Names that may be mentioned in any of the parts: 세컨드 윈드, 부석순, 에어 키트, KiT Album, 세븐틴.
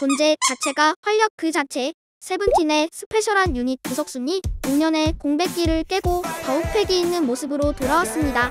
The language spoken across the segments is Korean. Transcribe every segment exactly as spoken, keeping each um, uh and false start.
존재 자체가 활력 그 자체. 세븐틴의 스페셜한 유닛 부석순이 오 년의 공백기를 깨고 더욱 패기 있는 모습으로 돌아왔습니다.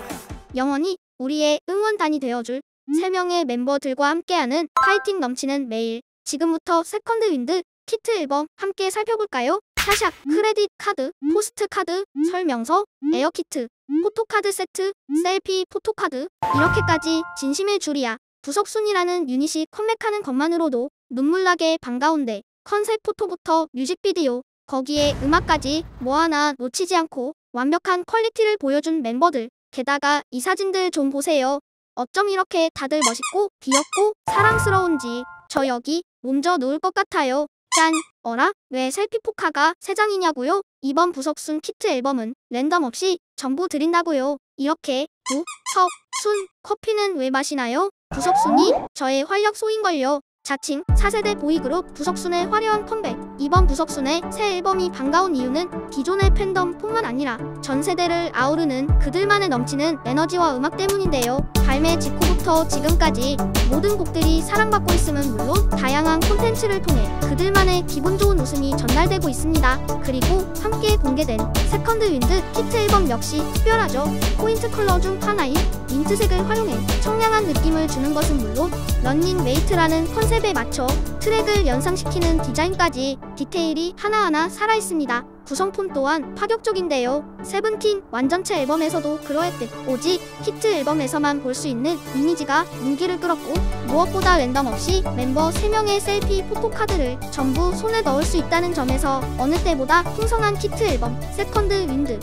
영원히 우리의 응원단이 되어줄 세 명의 멤버들과 함께하는 파이팅 넘치는 매일, 지금부터 세컨드 윈드 키트 앨범 함께 살펴볼까요? 샤샥, 크레딧 카드, 포스트 카드, 설명서, 에어 키트, 포토카드 세트, 셀피 포토카드, 이렇게까지 진심일 줄이야. 부석순이라는 유닛이 컴백하는 것만으로도 눈물나게 반가운데, 컨셉 포토부터 뮤직비디오, 거기에 음악까지 뭐 하나 놓치지 않고 완벽한 퀄리티를 보여준 멤버들. 게다가 이 사진들 좀 보세요. 어쩜 이렇게 다들 멋있고 귀엽고 사랑스러운지 저 여기 몸져 놓을 것 같아요. 짠! 어라? 왜 셀피 포카가 세 장이냐고요? 이번 부석순 키트 앨범은 랜덤 없이 전부 드린다고요. 이렇게 부, 석, 순, 커피는 왜 마시나요? 부석순이 저의 활력소인걸요. 자칭 사 세대 보이그룹 부석순의 화려한 컴백. 이번 부석순의 새 앨범이 반가운 이유는 기존의 팬덤뿐만 아니라 전 세대를 아우르는 그들만의 넘치는 에너지와 음악 때문인데요. 발매 직후부터 지금까지 모든 곡들이 사랑받고 있음은 물론 다양한 콘텐츠를 통해 그들만의 기분 좋은 웃음이 전달되고 있습니다. 그리고 함께 공개된 세컨드 윈드 키트 앨범 역시 특별하죠. 포인트 컬러 중 하나인 민트색을 활용해 청량한 느낌을 주는 것은 물론 런닝 웨이트라는 컨셉에 맞춰 트랙을 연상시키는 디자인까지 디테일이 하나하나 살아있습니다. 구성품 또한 파격적인데요. 세븐틴 완전체 앨범에서도 그러했듯 오직 키트 앨범에서만 볼 수 있는 이미지가 눈길을 끌었고, 무엇보다 랜덤 없이 멤버 세 명의 셀피 포토카드를 전부 손에 넣을 수 있다는 점에서 어느 때보다 풍성한 키트 앨범 세컨드 윈드.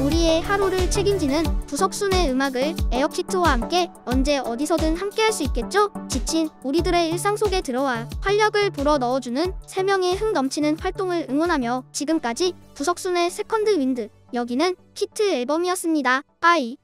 우리의 하루를 책임지는 부석순의 음악을 에어 키트와 함께 언제 어디서든 함께할 수 있겠죠? 지친 우리들의 일상 속에 들어와 활력을 불어 넣어주는 세 명의 흥 넘치는 활동을 응원하며 지금까지 부석순의 세컨드 윈드, 여기는 키트 앨범이었습니다. 빠이.